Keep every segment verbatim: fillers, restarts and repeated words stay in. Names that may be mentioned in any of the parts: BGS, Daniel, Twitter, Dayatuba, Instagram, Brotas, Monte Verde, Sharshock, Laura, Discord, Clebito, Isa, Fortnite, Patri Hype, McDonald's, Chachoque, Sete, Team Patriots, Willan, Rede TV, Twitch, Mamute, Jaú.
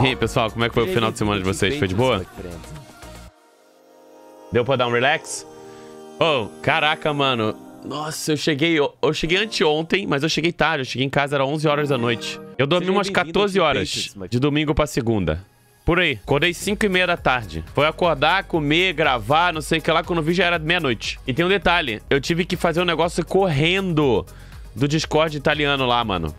E aí, pessoal, como é que foi o final de semana de vocês? Foi de boa? Deu pra dar um relax? Oh, caraca, mano. Nossa, eu cheguei... Eu, eu cheguei anteontem, mas eu cheguei tarde. Eu cheguei em casa, era onze horas da noite. Eu dormi umas quatorze horas, de domingo pra segunda. Por aí. Acordei cinco e meia da tarde. Foi acordar, comer, gravar, não sei o que lá. Quando eu vi, já era meia-noite. E tem um detalhe. Eu tive que fazer um negócio correndo do Discord italiano lá, mano.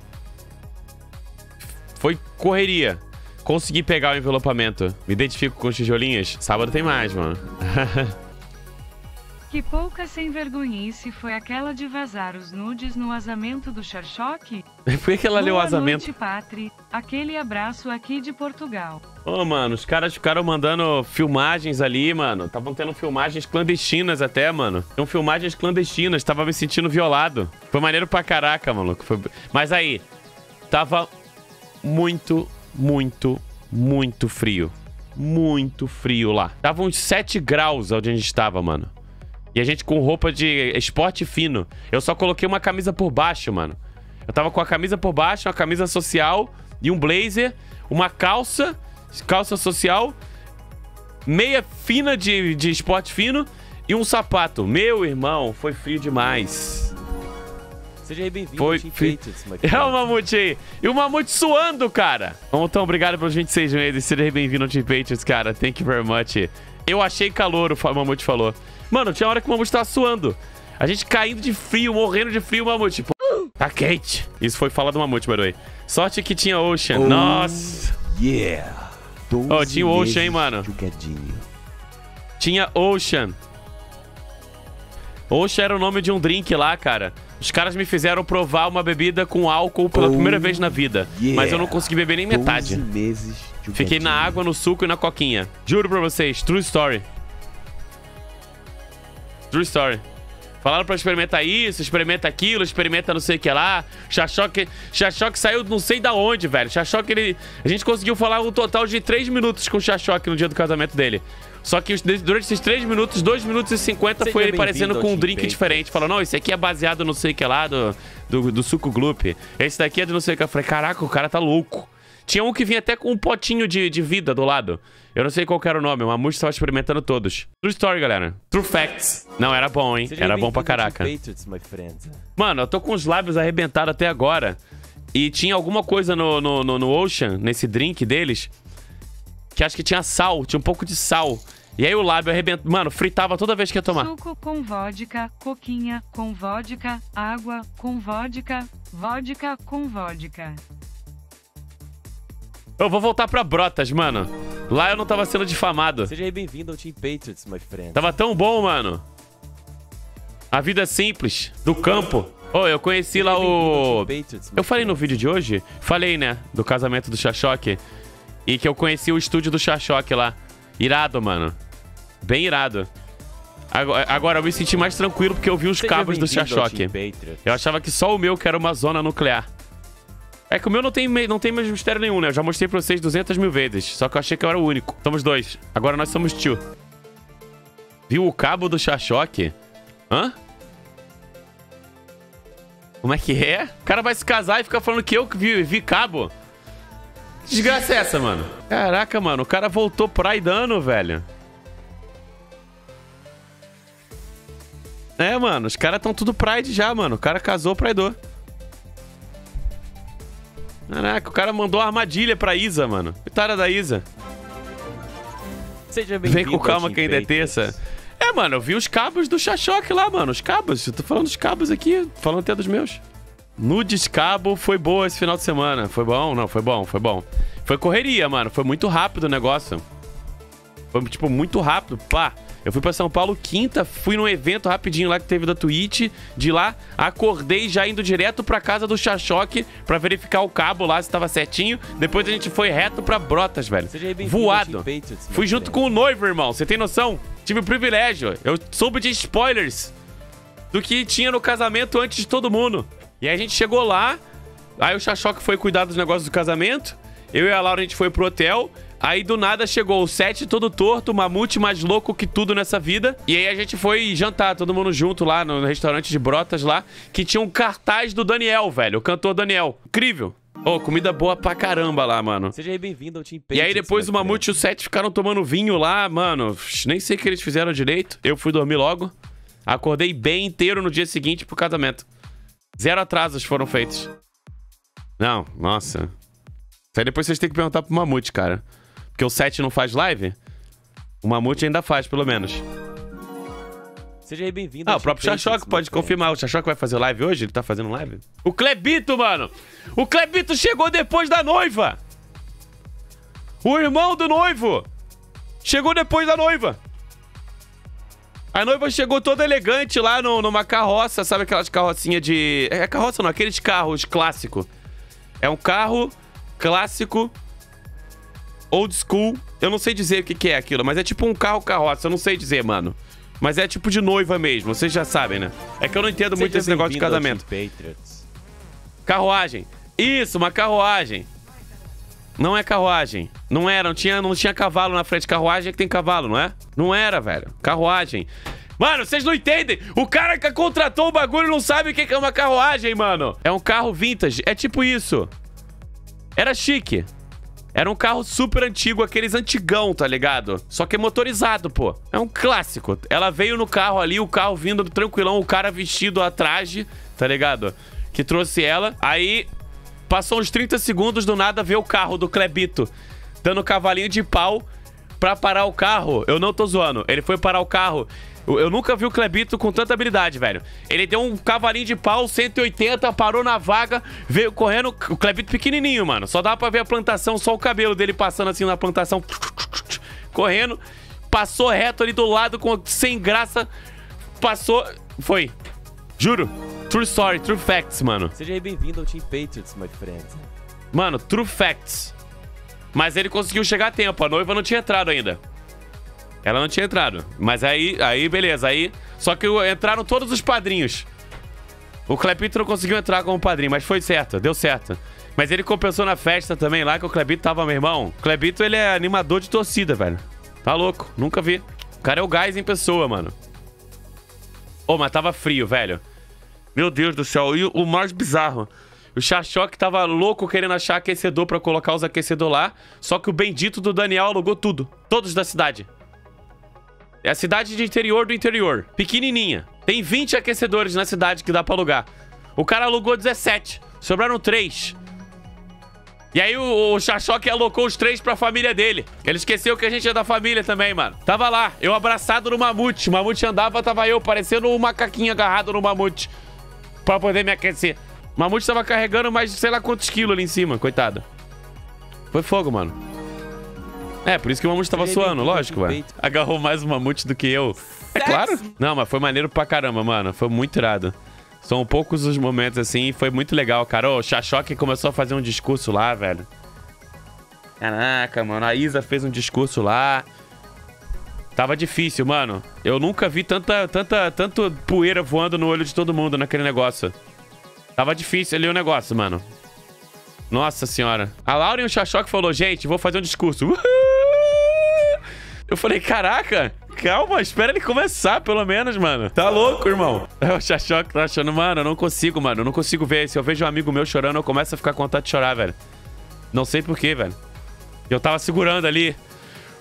Foi correria. Consegui pegar o envelopamento. Me identifico com os tijolinhas. Sábado tem mais, mano. Que pouca sem vergonhice foi aquela de vazar os nudes no casamento do Sharshock? Por que ela leu o casamento? Boa noite, Patri. Aquele abraço aqui de Portugal. Ô, oh, mano, os caras ficaram mandando filmagens ali, mano. Estavam tendo filmagens clandestinas até, mano. Então, filmagens clandestinas. Tava me sentindo violado. Foi maneiro pra caraca, maluco. Foi... Mas aí, tava muito, muito, muito frio. Muito frio lá. Tava uns sete graus onde a gente tava, mano. E a gente com roupa de esporte fino. Eu só coloquei uma camisa por baixo, mano. Eu tava com a camisa por baixo, uma camisa social e um blazer, uma calça, calça social, meia fina de, de esporte fino e um sapato. Meu irmão, foi frio demais. Seja bem-vindo. Foi frio. É o Mamute aí. E o Mamute suando, cara. Então, obrigado pelos vinte e seis meses. Seja bem-vindo ao Team Patriots, cara. Thank you very much. Eu achei calor, o Mamute falou. Mano, tinha hora que o Mamute tava suando. A gente caindo de frio, morrendo de frio, o Mamute. Pô, tá quente. Isso foi fala do Mamute, by the way. Sorte que tinha Ocean. Oh, nossa. Yeah. Ó, oh, tinha Ocean, hein, mano. Jogadinho. Tinha Ocean. Ocean era o nome de um drink lá, cara. Os caras me fizeram provar uma bebida com álcool pela oh, primeira vez na vida. Yeah. Mas eu não consegui beber nem metade. Meses Fiquei na água, no suco e na coquinha. Juro pra vocês, true story. True story. Falaram pra experimentar isso, experimenta aquilo, experimenta não sei o que lá. Chachoque, Chachoque saiu não sei da onde, velho. Chachoque, ele... A gente conseguiu falar um total de três minutos com o Chachoque no dia do casamento dele. Só que durante esses três minutos, dois minutos e cinquenta foi ele parecendo com um drink diferente. Falou, não, esse aqui é baseado no sei o que lá do, do, do suco gloop. Esse daqui é de não sei o que. Eu falei, caraca, o cara tá louco. Tinha um que vinha até com um potinho de, de vida do lado. Eu não sei qual que era o nome, o Mamute estava experimentando todos. True story, galera. True facts. Não, era bom, hein? Era bom pra caraca. Mano, eu tô com os lábios arrebentados até agora. E tinha alguma coisa no, no, no, no Ocean, nesse drink deles, que acho que tinha sal, tinha um pouco de sal. E aí o lábio arrebentava. Mano, fritava toda vez que ia tomar. Suco com vodka, coquinha com vodka, água com vodka, vodka com vodka. Eu vou voltar pra Brotas, mano. Lá eu não tava sendo difamado. Seja bem-vindo ao Team Patriots, my friend. Tava tão bom, mano. A vida simples, do campo. Ô, oh, eu conheci Seja lá o... Patriots, eu falei friend. no vídeo de hoje? Falei, né? Do casamento do Chachoque. E que eu conheci o estúdio do Chachoque lá. Irado, mano. Bem irado. Agora, agora eu me senti mais tranquilo porque eu vi os Seja cabos do Chachoque. Eu achava que só o meu que era uma zona nuclear. É que o meu não tem, não tem mais mistério nenhum, né? Eu já mostrei pra vocês duzentas mil vezes. Só que eu achei que eu era o único. Somos dois. Agora nós somos tio. Viu o cabo do Chachoque? Hã? Como é que é? O cara vai se casar e fica falando que eu que vi, vi cabo? Que desgraça é essa, mano? Caraca, mano. O cara voltou praidando, velho. É, mano. Os caras tão tudo pride já, mano. O cara casou, praidou. Caraca, o cara mandou armadilha pra Isa, mano. Coitada da Isa. Seja bem-vindo. Vem com calma que ainda é terça. É, mano, eu vi os cabos do Chachoque lá, mano. Os cabos. Eu tô falando dos cabos aqui. Falando até dos meus. No descabo foi boa esse final de semana. Foi bom? Não, foi bom, foi bom. Foi correria, mano. Foi muito rápido o negócio. Foi, tipo, muito rápido. Pá. Eu fui pra São Paulo quinta, fui num evento rapidinho lá que teve da Twitch. De lá, acordei já indo direto pra casa do Chachoque pra verificar o cabo lá, se tava certinho. Depois a gente foi reto pra Brotas, velho. Seja Voado. Fui junto com o noivo, irmão. Você tem noção? Tive o privilégio. Eu soube de spoilers do que tinha no casamento antes de todo mundo. E aí a gente chegou lá, aí o Chachoque foi cuidar dos negócios do casamento. Eu e a Laura, a gente foi pro hotel. Aí do nada chegou o Sete todo torto, o Mamute mais louco que tudo nessa vida. E aí a gente foi jantar, todo mundo junto lá no restaurante de Brotas lá, que tinha um cartaz do Daniel, velho, o cantor Daniel. Incrível. Ô, oh, comida boa pra caramba lá, mano. Seja aí bem-vindo ao Team Patriots. E aí depois o Mamute e o Sete ficaram tomando vinho lá, mano. Nem sei o que eles fizeram direito. Eu fui dormir logo. Acordei bem inteiro no dia seguinte pro casamento. Zero atrasos foram feitos. Não, nossa. Aí depois vocês têm que perguntar pro Mamute, cara. Porque o Sete não faz live. O Mamute ainda faz, pelo menos. Seja aí bem-vindo. Ah, o próprio Chachoque pode confirmar. O Chachoque vai fazer live hoje? Ele tá fazendo live? O Clebito, mano! O Clebito chegou depois da noiva! O irmão do noivo! Chegou depois da noiva! A noiva chegou toda elegante lá no, numa carroça. Sabe aquelas carrocinhas de... É carroça não, aqueles carros clássicos. É um carro clássico old school. Eu não sei dizer o que, que é aquilo, mas é tipo um carro carroça. Eu não sei dizer, mano. Mas é tipo de noiva mesmo, vocês já sabem, né? É que eu não entendo muito esse negócio de casamento. Carruagem. Isso, uma carruagem. Não é carruagem. Não era, não tinha, não tinha cavalo na frente. Carruagem é que tem cavalo, não é? Não era, velho. Carruagem. Mano, vocês não entendem. O cara que contratou o bagulho não sabe o que é uma carruagem, mano. É um carro vintage. É tipo isso. Era chique. Era um carro super antigo, aqueles antigão, tá ligado? Só que é motorizado, pô. É um clássico. Ela veio no carro ali, o carro vindo tranquilão, o cara vestido a traje, tá ligado? Que trouxe ela. Aí, passou uns trinta segundos, do nada, vê o carro do Clebito. Dando cavalinho de pau pra parar o carro. Eu não tô zoando. Ele foi parar o carro. Eu, eu nunca vi o Clebito com tanta habilidade, velho. Ele deu um cavalinho de pau, cento e oitenta, parou na vaga, veio correndo. O Clebito pequenininho, mano. Só dava pra ver a plantação, só o cabelo dele passando assim na plantação. Correndo. Passou reto ali do lado, com, sem graça. Passou. Foi. Juro. True story, true facts, mano. Seja aí bem-vindo ao Team Patriots, my friend. Mano, true facts. Mas ele conseguiu chegar a tempo. A noiva não tinha entrado ainda. Ela não tinha entrado. Mas aí, aí beleza. Aí, só que entraram todos os padrinhos. O Clebito não conseguiu entrar como padrinho, mas foi certo. Deu certo. Mas ele compensou na festa também lá, que o Clebito tava, meu irmão. O Clebito, ele é animador de torcida, velho. Tá louco. Nunca vi. O cara é o gás em pessoa, mano. Ô, oh, mas tava frio, velho. Meu Deus do céu. E o mais bizarro... O Sharshock tava louco querendo achar aquecedor pra colocar os aquecedores lá. Só que o bendito do Daniel alugou tudo. Todos da cidade. É a cidade de interior do interior. Pequenininha. Tem vinte aquecedores na cidade que dá pra alugar. O cara alugou dezessete. Sobraram três. E aí o, o Chachoque alocou os três pra família dele. Ele esqueceu que a gente é da família também, mano. Tava lá, eu abraçado no Mamute. O Mamute andava, tava eu, parecendo um macaquinho agarrado no Mamute. Pra poder me aquecer. O Mamute tava carregando mais sei lá quantos quilos ali em cima, coitado. Foi fogo, mano. É, por isso que o Mamute tava suando, lógico, velho. Agarrou mais o Mamute do que eu. É claro. Não, mas foi maneiro pra caramba, mano. Foi muito irado. São poucos os momentos assim, foi muito legal, cara. Ô, o Chachoque começou a fazer um discurso lá, velho. Caraca, mano. A Isa fez um discurso lá. Tava difícil, mano. Eu nunca vi tanta, tanta, tanto poeira voando no olho de todo mundo naquele negócio. Tava difícil ali o negócio, mano. Nossa senhora. A Laura e o Chachoque falou, gente, vou fazer um discurso. Uhul! Eu falei, caraca, calma, espera ele começar, pelo menos, mano. Tá louco, irmão. O Chachoque tá achando, mano, eu não consigo, mano. Eu não consigo ver. Se eu vejo um amigo meu chorando, eu começo a ficar com vontade de chorar, velho. Não sei porquê, velho. Eu tava segurando ali.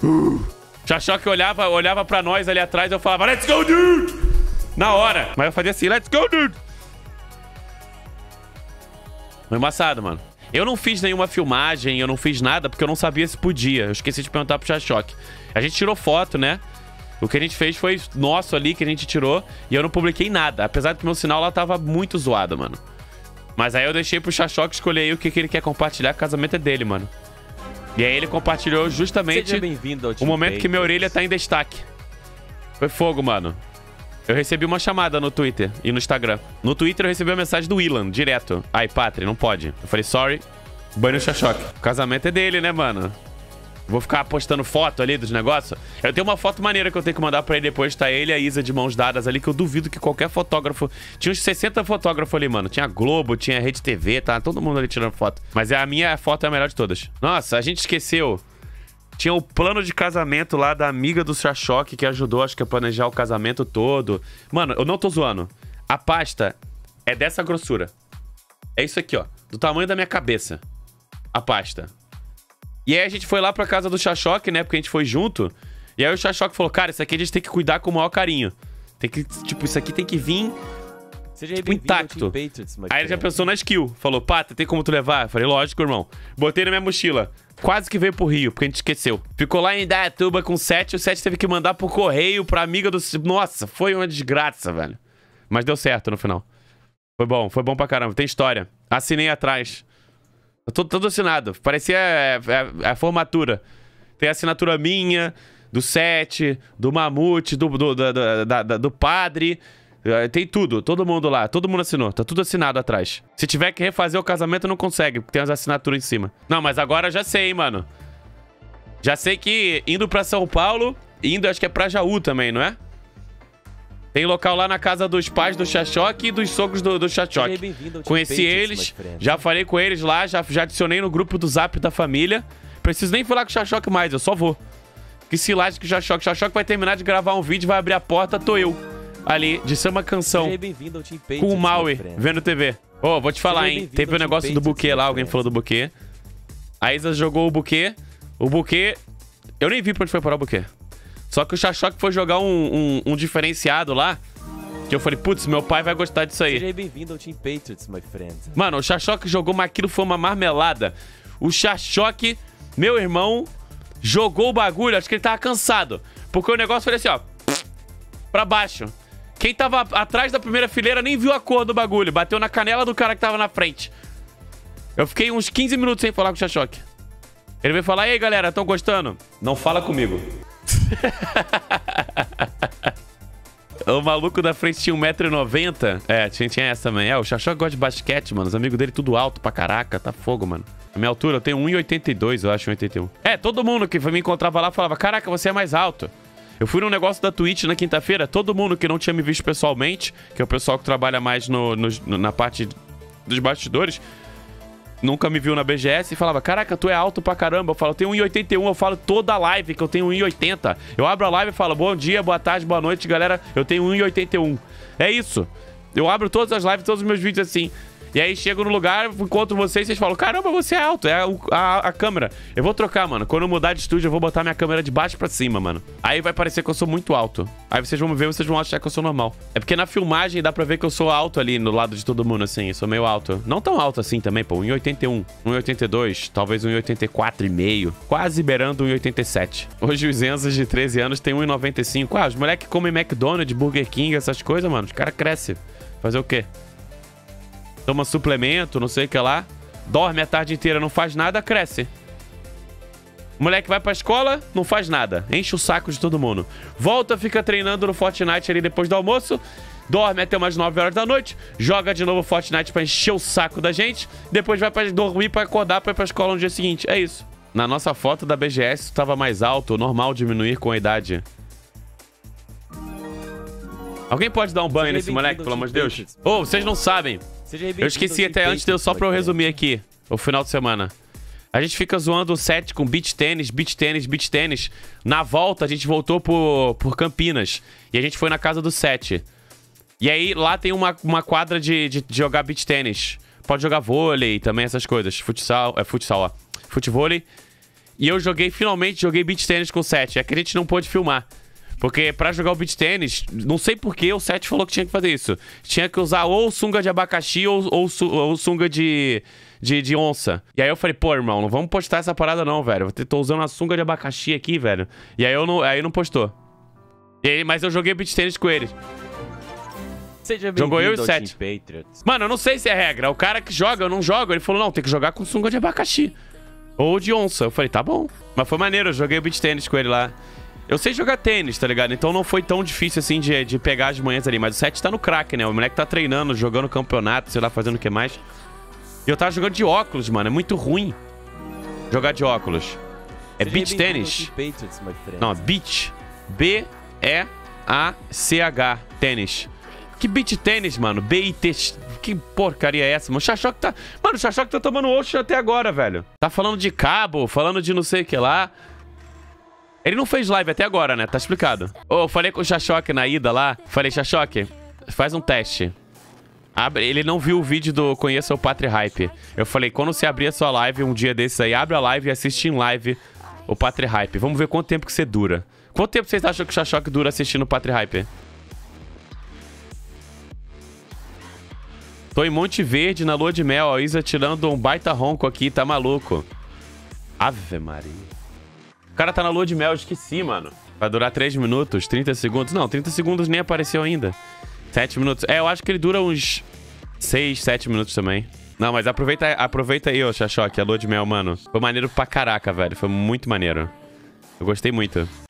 Uh! Chachoque olhava, olhava pra nós ali atrás e eu falava, let's go, dude! Na hora. Mas eu fazia assim, let's go, dude! Foi embaçado, mano. Eu não fiz nenhuma filmagem, eu não fiz nada, porque eu não sabia se podia. Eu esqueci de perguntar pro Chachoque. A gente tirou foto, né? O que a gente fez foi nosso ali, que a gente tirou. E eu não publiquei nada, apesar de que meu sinal lá tava muito zoado, mano. Mas aí eu deixei pro Chachoque escolher aí o que, que ele quer compartilhar, o casamento é dele, mano. E aí ele compartilhou justamente o momento que minha orelha tá em destaque. Foi fogo, mano. Eu recebi uma chamada no Twitter e no Instagram. No Twitter eu recebi uma mensagem do Willan, direto. Ai, Patri, não pode. Eu falei, sorry, banho o Chachoque. O casamento é dele, né, mano? Vou ficar postando foto ali dos negócios. Eu tenho uma foto maneira que eu tenho que mandar pra ele depois. Tá ele e a Isa de mãos dadas ali, que eu duvido que qualquer fotógrafo... Tinha uns sessenta fotógrafos ali, mano. Tinha Globo, tinha Rede T V, tá? Todo mundo ali tirando foto. Mas a minha foto é a melhor de todas. Nossa, a gente esqueceu... Tinha o plano de casamento lá da amiga do Chachoque que ajudou, acho que, a planejar o casamento todo. Mano, eu não tô zoando. A pasta é dessa grossura. É isso aqui, ó. do tamanho da minha cabeça, a pasta. E aí a gente foi lá pra casa do Chachoque, né? Porque a gente foi junto. E aí o Chachoque falou, cara, isso aqui a gente tem que cuidar com o maior carinho. Tem que, tipo, isso aqui tem que vir, seja tipo, intacto. Patriots, aí ele já pensou na skill. Falou, Pata, tem como tu levar? Eu falei, lógico, irmão. Botei na minha mochila. Quase que veio pro Rio, porque a gente esqueceu. Ficou lá em Dayatuba com o Sete. O Sete teve que mandar por correio pra amiga do... Nossa, foi uma desgraça, velho. Mas deu certo no final. Foi bom, foi bom pra caramba. Tem história. Assinei atrás. Todo, todo assinado. Parecia a, a, a formatura. Tem a assinatura minha, do Sete, do Mamute, do, do, do, do, da, da, do Padre. Tem tudo. Todo mundo lá. Todo mundo assinou. Tá tudo assinado atrás. Se tiver que refazer o casamento, não consegue, porque tem as assinaturas em cima. Não, mas agora eu já sei, hein, mano. Já sei que indo pra São Paulo, indo, acho que é pra Jaú também, não é? Tem local lá na casa dos pais do Chachoque e dos sogros do, do Chachoque. Conheci eles, já falei com eles lá, já, já adicionei no grupo do Zap da família. Preciso nem falar com o Chachoque mais, eu só vou. Que se lasque o Chachoque. O Chachoque vai terminar de gravar um vídeo, vai abrir a porta, tô eu. Ali, de ser uma canção. Com o Maui, vendo T V. Ô, oh, vou te falar, hein. Teve um negócio do buquê lá, alguém falou do buquê. A Isa jogou o buquê. O buquê... Eu nem vi pra onde foi parar o buquê. Só que o Chachoque foi jogar um, um, um diferenciado lá, que eu falei, putz, meu pai vai gostar disso aí. Seja bem-vindo ao Team Patriots, my friend. Mano, o Chachoque jogou, mas aquilo foi uma marmelada. O Chachoque, meu irmão, jogou o bagulho, acho que ele tava cansado. Porque o negócio foi assim, ó, pra baixo. Quem tava atrás da primeira fileira nem viu a cor do bagulho, bateu na canela do cara que tava na frente. Eu fiquei uns quinze minutos sem falar com o Chachoque. Ele veio falar, e aí galera, tão gostando? Não fala comigo. O maluco da frente tinha um metro e noventa. É, tinha, tinha essa também. É, o Chachoque gosta de basquete, mano. Os amigos dele tudo alto pra caraca. Tá fogo, mano. A minha altura eu tenho um e oitenta e dois, eu acho, um e oitenta e um. É, todo mundo que me encontrava lá falava, caraca, você é mais alto. Eu fui num negócio da Twitch na quinta-feira. Todo mundo que não tinha me visto pessoalmente, que é o pessoal que trabalha mais no, no, na parte dos bastidores, nunca me viu na B G S e falava, caraca, tu é alto pra caramba. Eu falo, eu tenho um e oitenta e um, eu falo toda live que eu tenho um e oitenta. Eu abro a live e falo, bom dia, boa tarde, boa noite, galera, eu tenho um e oitenta e um. É isso. Eu abro todas as lives, todos os meus vídeos assim. E aí chego no lugar, encontro vocês, vocês falam, caramba, você é alto, é a, a, a câmera. Eu vou trocar, mano. Quando eu mudar de estúdio, eu vou botar minha câmera de baixo pra cima, mano. Aí vai parecer que eu sou muito alto. Aí vocês vão me ver, vocês vão achar que eu sou normal. É porque na filmagem dá pra ver que eu sou alto ali, no lado de todo mundo, assim. Eu sou meio alto. Não tão alto assim também, pô. um e oitenta e um, um e oitenta e dois, talvez um e oitenta e quatro e meio. Quase beirando um e oitenta e sete. Hoje os Enzas de treze anos tem um e noventa e cinco. Ah, os moleques comem McDonald's, Burger King, essas coisas, mano. Os caras crescem. Fazer o quê? Toma suplemento, não sei o que lá. Dorme a tarde inteira, não faz nada, cresce. O moleque vai pra escola, não faz nada. Enche o saco de todo mundo. Volta, fica treinando no Fortnite ali depois do almoço. Dorme até umas nove horas da noite. Joga de novo Fortnite pra encher o saco da gente. Depois vai pra dormir, pra acordar, pra ir pra escola no dia seguinte. É isso. Na nossa foto da B G S, tava mais alto. Normal diminuir com a idade. Alguém pode dar um banho nesse moleque, pelo amor de Deus? Ô, vocês não sabem. Eu esqueci até antes, deu só pra eu resumir aqui o final de semana. A gente fica zoando o set com beach tênis, beach tênis, beach tênis. Na volta a gente voltou por, por Campinas e a gente foi na casa do set. E aí lá tem uma, uma quadra de, de, de jogar beach tênis. Pode jogar vôlei também, essas coisas. Futsal, é futsal, ó. Futevôlei. E eu joguei, finalmente joguei beach tênis com o set. É que a gente não pôde filmar. Porque pra jogar o beach tênis, não sei por que o Sete falou que tinha que fazer isso. Tinha que usar ou sunga de abacaxi ou, ou, ou sunga de, de, de onça. E aí eu falei, pô, irmão, não vamos postar essa parada não, velho. Eu tô usando a sunga de abacaxi aqui, velho. E aí eu não, aí não postou. E aí, mas eu joguei beach tênis com ele. Seja Jogou eu e o Sete. Mano, eu não sei se é regra. O cara que joga, eu não jogo. Ele falou, não, tem que jogar com sunga de abacaxi. Ou de onça. Eu falei, tá bom. Mas foi maneiro, eu joguei o beach tênis com ele lá. Eu sei jogar tênis, tá ligado? Então não foi tão difícil assim de, de pegar as manhãs ali. Mas o Sete tá no crack, né? O moleque tá treinando, jogando campeonato, sei lá, fazendo o que mais. E eu tava jogando de óculos, mano. É muito ruim jogar de óculos. É beach tênis. Não, beach. B E A C H. Tênis. Que beach tênis, mano? B I T. Que porcaria é essa, mano? O Chachoque tá... Mano, o Chachoque tá tomando ocean até agora, velho. Tá falando de cabo, falando de não sei o que lá. Ele não fez live até agora, né? Tá explicado. Oh, eu falei com o Chachoque na ida lá. Falei, Chachoque, faz um teste. Abre, ele não viu o vídeo do Conheça o Patri Hype. Eu falei, quando você abrir a sua live, um dia desses aí, abre a live e assiste em live o Patri Hype. Vamos ver quanto tempo que você dura. Quanto tempo vocês acham que o Chachoque dura assistindo o Patri Hype? Tô em Monte Verde, na lua de mel. A Isa tirando um baita ronco aqui, tá maluco. Ave Maria. O cara tá na lua de mel, eu esqueci, mano. Vai durar três minutos, trinta segundos. Não, trinta segundos nem apareceu ainda. sete minutos. É, eu acho que ele dura uns seis, sete minutos também. Não, mas aproveita, aproveita aí, ô Chachoque, a lua de mel, mano. Foi maneiro pra caraca, velho. Foi muito maneiro. Eu gostei muito.